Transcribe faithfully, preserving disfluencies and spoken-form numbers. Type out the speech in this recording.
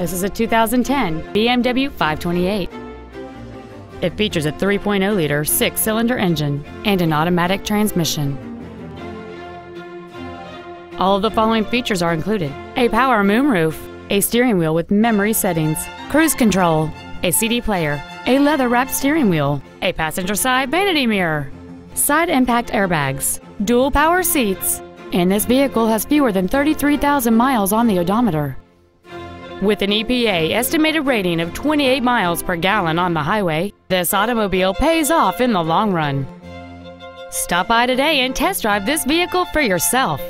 This is a two thousand ten B M W five twenty-eight. It features a three point oh liter six-cylinder engine and an automatic transmission. All of the following features are included: a power moonroof, a steering wheel with memory settings, cruise control, a C D player, a leather-wrapped steering wheel, a passenger side vanity mirror, side impact airbags, dual power seats, and this vehicle has fewer than thirty-three thousand miles on the odometer. With an E P A estimated rating of twenty-eight miles per gallon on the highway, this automobile pays off in the long run. Stop by today and test drive this vehicle for yourself.